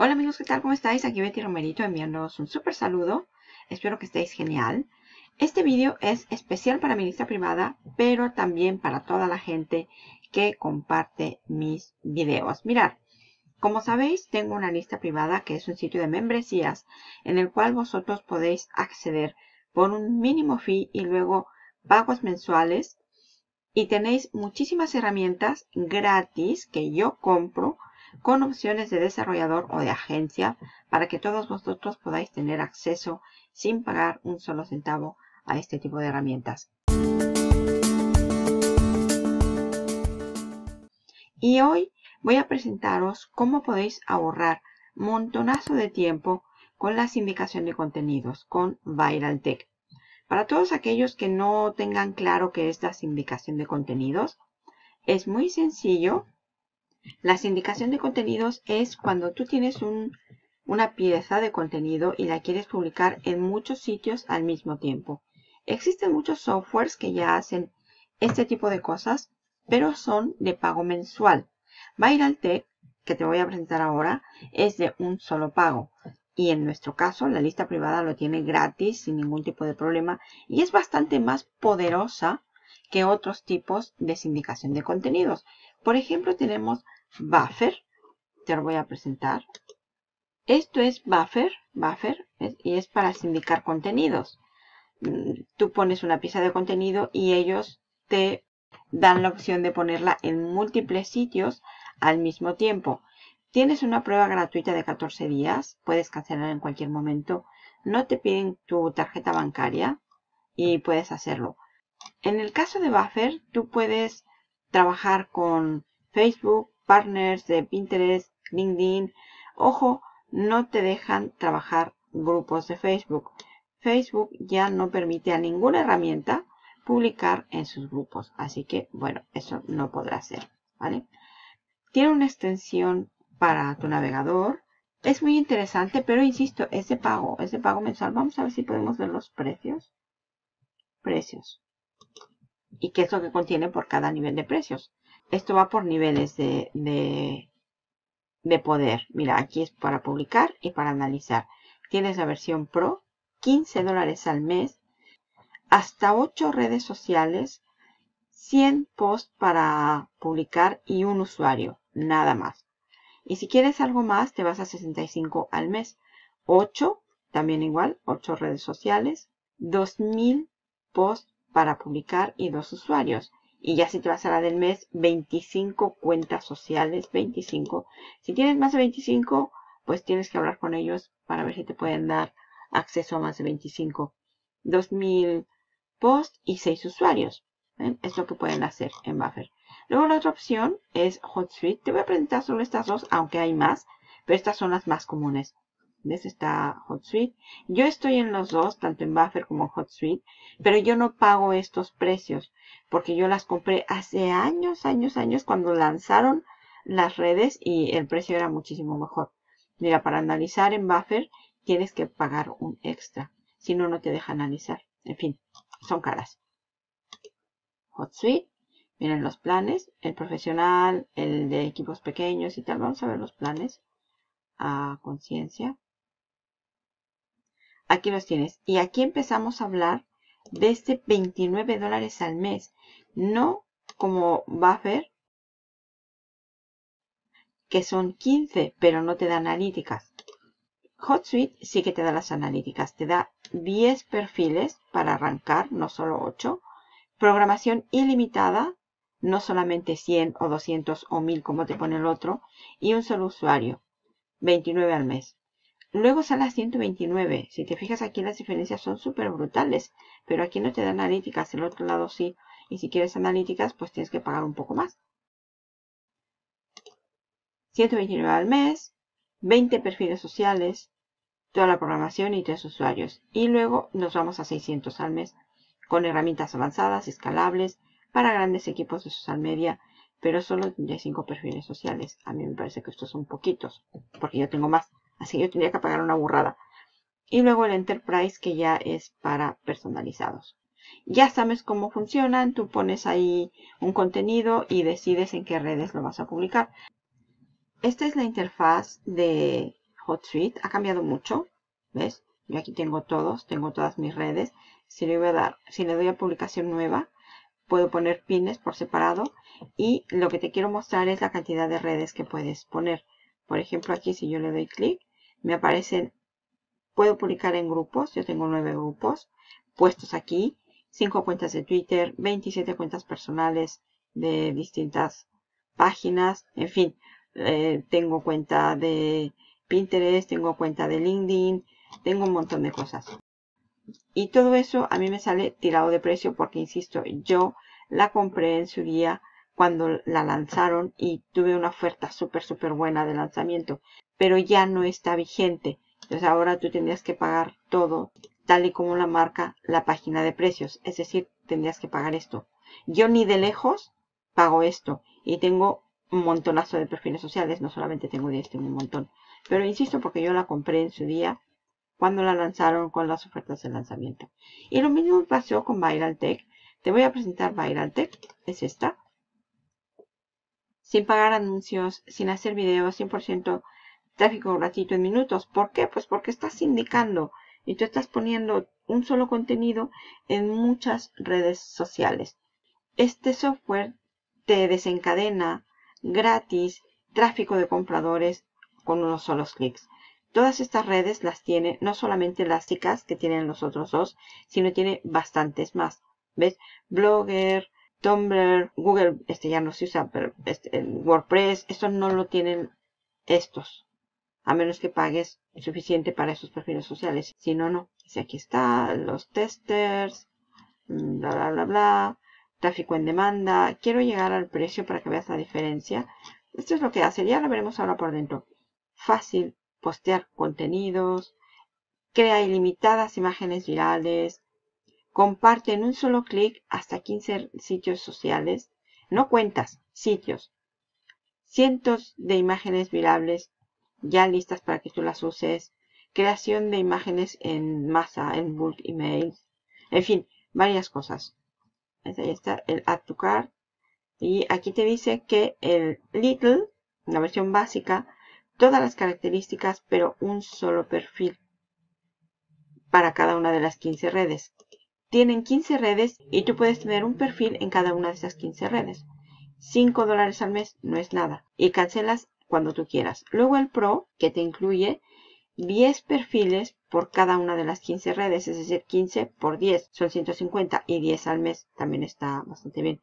Hola amigos, ¿qué tal? ¿Cómo estáis? Aquí Betty Romerito enviándoos un súper saludo. Espero que estéis genial. Este vídeo es especial para mi lista privada, pero también para toda la gente que comparte mis videos. Mirad, como sabéis, tengo una lista privada que es un sitio de membresías en el cual vosotros podéis acceder por un mínimo fee y luego pagos mensuales. Y tenéis muchísimas herramientas gratis que yo compro con opciones de desarrollador o de agencia para que todos vosotros podáis tener acceso sin pagar un solo centavo a este tipo de herramientas. Y hoy voy a presentaros cómo podéis ahorrar montonazo de tiempo con la sindicación de contenidos con ViralTech. Para todos aquellos que no tengan claro qué es la sindicación de contenidos, es muy sencillo. La sindicación de contenidos es cuando tú tienes una pieza de contenido y la quieres publicar en muchos sitios al mismo tiempo. Existen muchos softwares que ya hacen este tipo de cosas, pero son de pago mensual. ViralTech, que te voy a presentar ahora, es de un solo pago. Y en nuestro caso, la lista privada lo tiene gratis, sin ningún tipo de problema. Y es bastante más poderosa que otros tipos de sindicación de contenidos. Por ejemplo, tenemos Buffer. Te lo voy a presentar. Esto es Buffer, y es para sindicar contenidos. Tú pones una pieza de contenido y ellos te dan la opción de ponerla en múltiples sitios al mismo tiempo. Tienes una prueba gratuita de 14 días, puedes cancelar en cualquier momento, no te piden tu tarjeta bancaria y puedes hacerlo. En el caso de Buffer, tú puedes trabajar con Facebook, partners de Pinterest, LinkedIn. Ojo, no te dejan trabajar grupos de Facebook. Facebook ya no permite a ninguna herramienta publicar en sus grupos. Así que, bueno, eso no podrá ser, ¿vale? Tiene una extensión para tu navegador. Es muy interesante, pero insisto, es de pago mensual. Vamos a ver si podemos ver los precios. Precios. Y qué es lo que contiene por cada nivel de precios. Esto va por niveles de poder. Mira, aquí es para publicar y para analizar. Tienes la versión Pro, $15 al mes, hasta 8 redes sociales, 100 posts para publicar y un usuario, nada más. Y si quieres algo más, te vas a $65 al mes. 8, también igual, 8 redes sociales, 2000 posts para publicar y 2 usuarios. Y ya si te vas a la del mes, 25 cuentas sociales, 25. Si tienes más de 25, pues tienes que hablar con ellos para ver si te pueden dar acceso a más de 25. 2000 posts y 6 usuarios. ¿Ven? Es lo que pueden hacer en Buffer. Luego la otra opción es Hootsuite. Te voy a presentar solo estas dos, aunque hay más, pero estas son las más comunes. ¿Ves? Está Hootsuite. Yo estoy en los dos, tanto en Buffer como en Hootsuite, pero yo no pago estos precios porque yo las compré hace años cuando lanzaron las redes y el precio era muchísimo mejor. Mira, para analizar en Buffer tienes que pagar un extra, si no, no te deja analizar. En fin, son caras. Hootsuite. Miren los planes, el profesional, el de equipos pequeños y tal. Vamos a ver los planes a conciencia. Aquí los tienes. Y aquí empezamos a hablar de este $29 al mes. No como Buffer, que son 15, pero no te da analíticas. Hootsuite sí que te da las analíticas. Te da 10 perfiles para arrancar, no solo 8. Programación ilimitada. No solamente 100 o 200 o 1000 como te pone el otro. Y un solo usuario. $29 al mes. Luego sale a $129. Si te fijas aquí las diferencias son súper brutales. Pero aquí no te da analíticas. El otro lado sí. Y si quieres analíticas pues tienes que pagar un poco más. $129 al mes. 20 perfiles sociales. Toda la programación y 3 usuarios. Y luego nos vamos a $600 al mes. Con herramientas avanzadas, escalables, para grandes equipos de social media, pero solo tendría 5 perfiles sociales. A mí me parece que estos son poquitos, porque yo tengo más. Así que yo tendría que pagar una burrada. Y luego el Enterprise, que ya es para personalizados. Ya sabes cómo funcionan. Tú pones ahí un contenido y decides en qué redes lo vas a publicar. Esta es la interfaz de Hootsuite ha cambiado mucho. ¿Ves? Yo aquí tengo todos, tengo todas mis redes. Si le voy a dar, si le doy a publicación nueva, puedo poner pines por separado. Y lo que te quiero mostrar es la cantidad de redes que puedes poner. Por ejemplo, aquí si yo le doy clic, me aparecen, puedo publicar en grupos. Yo tengo 9 grupos puestos aquí. 5 cuentas de Twitter, 27 cuentas personales de distintas páginas. En fin, tengo cuenta de Pinterest, tengo cuenta de LinkedIn, tengo un montón de cosas. Y todo eso a mí me sale tirado de precio porque, insisto, yo la compré en su día cuando la lanzaron y tuve una oferta súper, súper buena de lanzamiento. Pero ya no está vigente. Entonces ahora tú tendrías que pagar todo tal y como la marca la página de precios. Es decir, tendrías que pagar esto. Yo ni de lejos pago esto. Y tengo un montonazo de perfiles sociales. No solamente tengo 10, tengo un montón. Pero insisto, porque yo la compré en su día cuando la lanzaron con las ofertas de lanzamiento. Y lo mismo pasó con ViralTech. Te voy a presentar ViralTech. Es esta. Sin pagar anuncios, sin hacer videos, 100% tráfico gratuito en minutos. ¿Por qué? Pues porque estás indicando. Y tú estás poniendo un solo contenido en muchas redes sociales. Este software te desencadena gratis tráfico de compradores con unos solos clics. Todas estas redes las tiene, no solamente las chicas que tienen los otros dos, sino tiene bastantes más. ¿Ves? Blogger, Tumblr, Google, este ya no se usa, pero WordPress, esto no lo tienen estos. A menos que pagues suficiente para esos perfiles sociales. Si no, no. Aquí está, los testers, bla, bla, bla, bla. Tráfico en demanda. Quiero llegar al precio para que veas la diferencia. Esto es lo que hace. Ya lo veremos ahora por dentro. Fácil postear contenidos. Crea ilimitadas imágenes virales. Comparte en un solo clic hasta 15 sitios sociales. No cuentas, sitios. Cientos de imágenes virales ya listas para que tú las uses, creación de imágenes en masa, en bulk emails, en fin, varias cosas. Ahí está el Add to Cart. Y aquí te dice que el Little, la versión básica, todas las características, pero un solo perfil para cada una de las 15 redes. Tienen 15 redes y tú puedes tener un perfil en cada una de esas 15 redes. $5 al mes no es nada. Y cancelas cuando tú quieras. Luego el Pro, que te incluye 10 perfiles por cada una de las 15 redes. Es decir, 15 por 10 son 150 y 10 al mes también está bastante bien.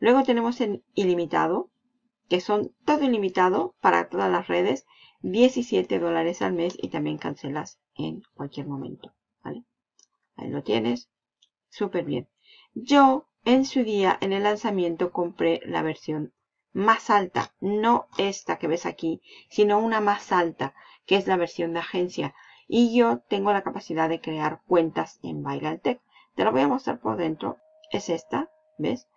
Luego tenemos el ilimitado, que son todo ilimitado para todas las redes. $17 al mes y también cancelas en cualquier momento. ¿Vale? Ahí lo tienes. Súper bien. Yo en su día, en el lanzamiento, compré la versión más alta, no esta que ves aquí, sino una más alta, que es la versión de agencia. Y yo tengo la capacidad de crear cuentas en ViralTech. Te la voy a mostrar por dentro. Es esta, ¿ves?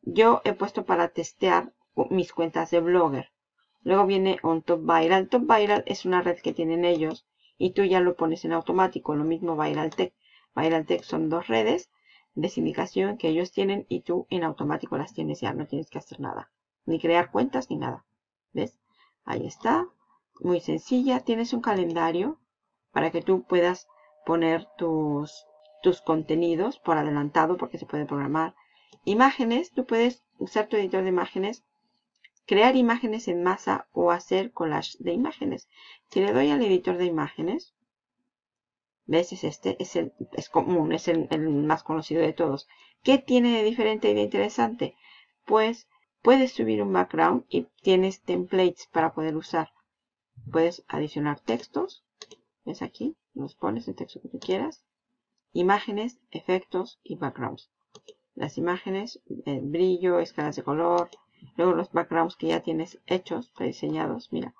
Yo he puesto para testear mis cuentas de Blogger. Luego viene un Top Viral. Top Viral es una red que tienen ellos y tú ya lo pones en automático. Lo mismo ViralTech. ViralTech son dos redes de sindicación que ellos tienen y tú en automático las tienes ya. No tienes que hacer nada. Ni crear cuentas ni nada. ¿Ves? Ahí está. Muy sencilla. Tienes un calendario para que tú puedas poner tus contenidos por adelantado porque se puede programar. Imágenes. Tú puedes usar tu editor de imágenes, crear imágenes en masa o hacer collage de imágenes. Si le doy al editor de imágenes, ¿ves? Es este. Es común. Es el más conocido de todos. ¿Qué tiene de diferente y de interesante? Pues puedes subir un background y tienes templates para poder usar. Puedes adicionar textos. ¿Ves aquí? Los pones el texto que tú quieras. Imágenes, efectos y backgrounds. Las imágenes, el brillo, escalas de color. Luego los backgrounds que ya tienes hechos, prediseñados. Mira,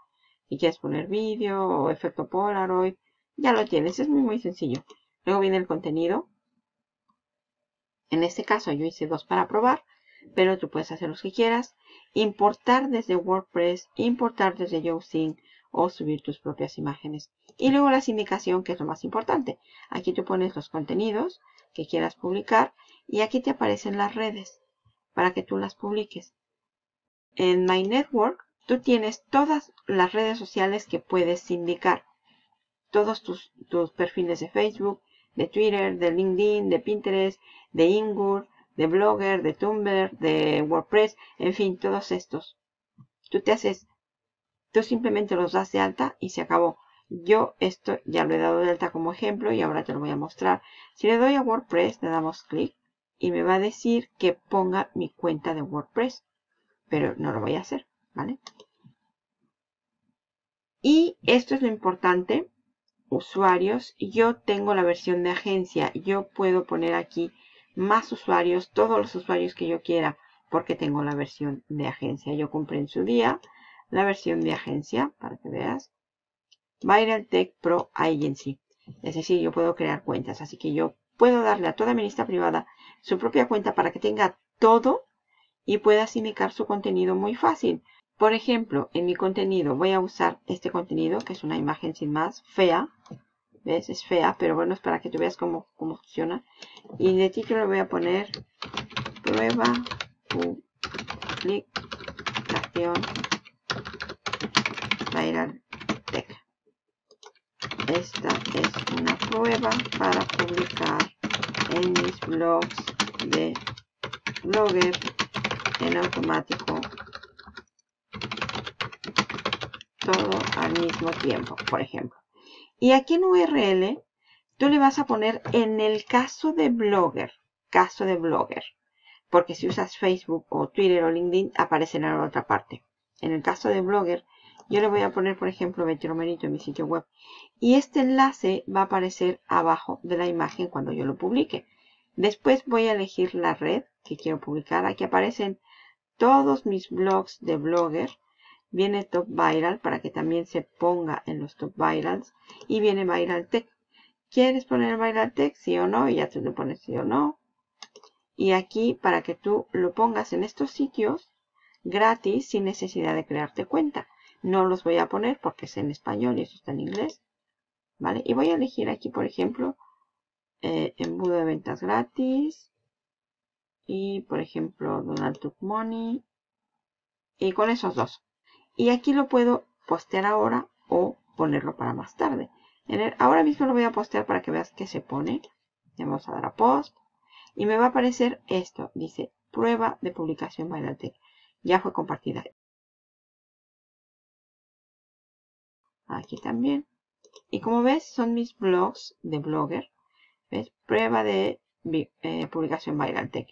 si quieres poner vídeo o efecto Polaroid, ya lo tienes. Es muy, muy sencillo. Luego viene el contenido. En este caso yo hice 2 para probar. Pero tú puedes hacer los que quieras. Importar desde WordPress, importar desde YouSync o subir tus propias imágenes. Y luego la sindicación, que es lo más importante. Aquí tú pones los contenidos que quieras publicar y aquí te aparecen las redes para que tú las publiques. En My Network tú tienes todas las redes sociales que puedes sindicar. Todos tus perfiles de Facebook, de Twitter, de LinkedIn, de Pinterest, de Imgur, de Blogger, de Tumblr, de WordPress, en fin, todos estos. Tú simplemente los das de alta y se acabó. Yo esto ya lo he dado de alta como ejemplo y ahora te lo voy a mostrar. Si le doy a WordPress, le damos clic y me va a decir que ponga mi cuenta de WordPress. Pero no lo voy a hacer, ¿vale? Y esto es lo importante. Usuarios, yo tengo la versión de agencia. Yo puedo poner aquí más usuarios, todos los usuarios que yo quiera, porque tengo la versión de agencia. Yo compré en su día la versión de agencia, para que veas. ViralTech Pro Agency. Es decir, yo puedo crear cuentas. Así que yo puedo darle a toda mi lista privada su propia cuenta para que tenga todo y pueda sindicar su contenido muy fácil. Por ejemplo, en mi contenido voy a usar este contenido, que es una imagen sin más, fea. ¿Ves? Es fea, pero bueno, es para que tú veas cómo funciona. Y de título le voy a poner prueba publicación ViralTech. Esta es una prueba para publicar en mis blogs de Blogger en automático, todo al mismo tiempo, por ejemplo. Y aquí en URL, tú le vas a poner en el caso de Blogger. Porque si usas Facebook o Twitter o LinkedIn, aparecen en la otra parte. En el caso de Blogger, yo le voy a poner, por ejemplo, Betty Romerito en mi sitio web. Y este enlace va a aparecer abajo de la imagen cuando yo lo publique. Después voy a elegir la red que quiero publicar. Aquí aparecen todos mis blogs de Blogger. Viene Top Viral para que también se ponga en los Top Virals. Y viene ViralTech. ¿Quieres poner ViralTech? Sí o no. Y ya tú lo pones sí o no. Y aquí para que tú lo pongas en estos sitios gratis sin necesidad de crearte cuenta. No los voy a poner porque es en español y eso está en inglés. ¿Vale? Y voy a elegir aquí, por ejemplo, embudo de ventas gratis. Y, por ejemplo, Donald Duck Money. Y con esos dos. Y aquí lo puedo postear ahora o ponerlo para más tarde. Ahora mismo lo voy a postear para que veas que se pone. Le vamos a dar a post. Y me va a aparecer esto. Dice, prueba de publicación ViralTech. Ya fue compartida. Aquí también. Y como ves, son mis blogs de Blogger. ¿Ves? Prueba de publicación ViralTech.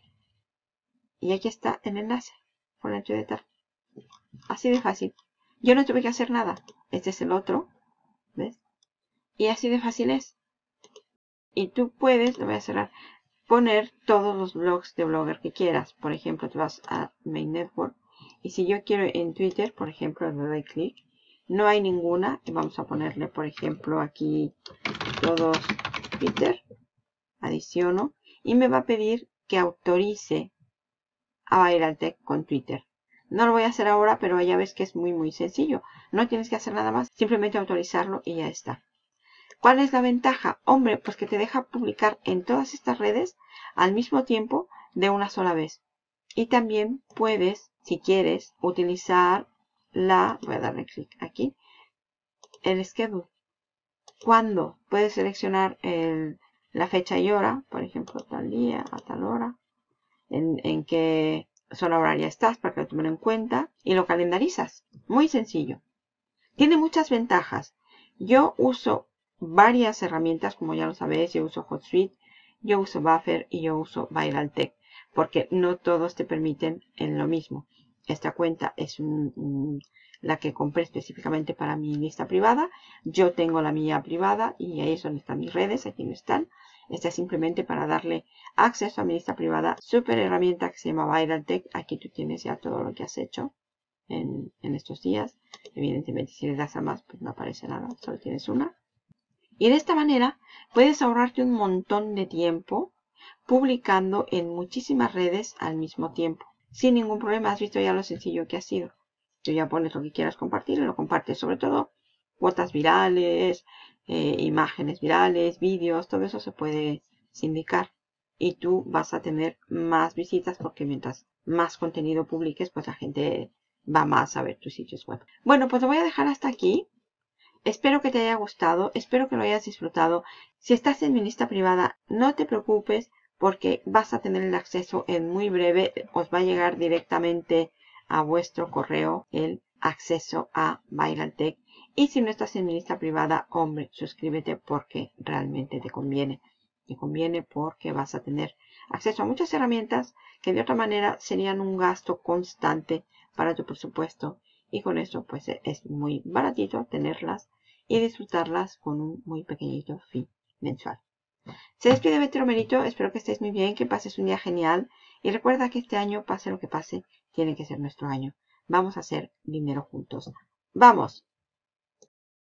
Y aquí está el enlace. Por dentro de tal. Así de fácil. Yo no tuve que hacer nada. Este es el otro. ¿Ves? Y así de fácil es. Y tú puedes, lo voy a cerrar, poner todos los blogs de Blogger que quieras. Por ejemplo, tú vas a My Network. Y si yo quiero en Twitter, por ejemplo, le doy clic. No hay ninguna. Vamos a ponerle, por ejemplo, aquí todos Twitter. Adiciono. Y me va a pedir que autorice a ViralTech con Twitter. No lo voy a hacer ahora, pero ya ves que es muy muy sencillo. No tienes que hacer nada más, simplemente autorizarlo y ya está. ¿Cuál es la ventaja? Hombre, pues que te deja publicar en todas estas redes al mismo tiempo de una sola vez. Y también puedes, si quieres, utilizar voy a darle clic aquí, el schedule. ¿Cuándo? Puedes seleccionar la fecha y hora, por ejemplo, tal día, a tal hora, en que zona horaria estás, para que lo tomen en cuenta y lo calendarizas. Muy sencillo. Tiene muchas ventajas. Yo uso varias herramientas, como ya lo sabéis. Yo uso Hootsuite, yo uso Buffer y yo uso ViralTech, porque no todos te permiten en lo mismo. Esta cuenta es la que compré específicamente para mi lista privada. Yo tengo la mía privada y ahí es donde están mis redes. Aquí no están. Esta es simplemente para darle acceso a mi lista privada. Super herramienta que se llama ViralTech. Aquí tú tienes ya todo lo que has hecho en estos días. Evidentemente, si le das a más, pues no aparece nada. Solo tienes una. Y de esta manera puedes ahorrarte un montón de tiempo publicando en muchísimas redes al mismo tiempo. Sin ningún problema. Has visto ya lo sencillo que ha sido. Tú ya pones lo que quieras compartir y lo compartes. Sobre todo, cuotas virales, imágenes virales, vídeos, todo eso se puede sindicar. Y tú vas a tener más visitas porque mientras más contenido publiques, pues la gente va más a ver tus sitios web. Bueno, pues lo voy a dejar hasta aquí. Espero que te haya gustado, espero que lo hayas disfrutado. Si estás en mi lista privada, no te preocupes porque vas a tener el acceso en muy breve. Os va a llegar directamente a vuestro correo el acceso a ViralTech. Y si no estás en mi lista privada, hombre, suscríbete porque realmente te conviene. Te conviene porque vas a tener acceso a muchas herramientas que de otra manera serían un gasto constante para tu presupuesto. Y con eso pues es muy baratito tenerlas y disfrutarlas con un muy pequeñito fin mensual. Se despide Betty Romerito, espero que estéis muy bien, que pases un día genial. Y recuerda que este año, pase lo que pase, tiene que ser nuestro año. Vamos a hacer dinero juntos. ¡Vamos!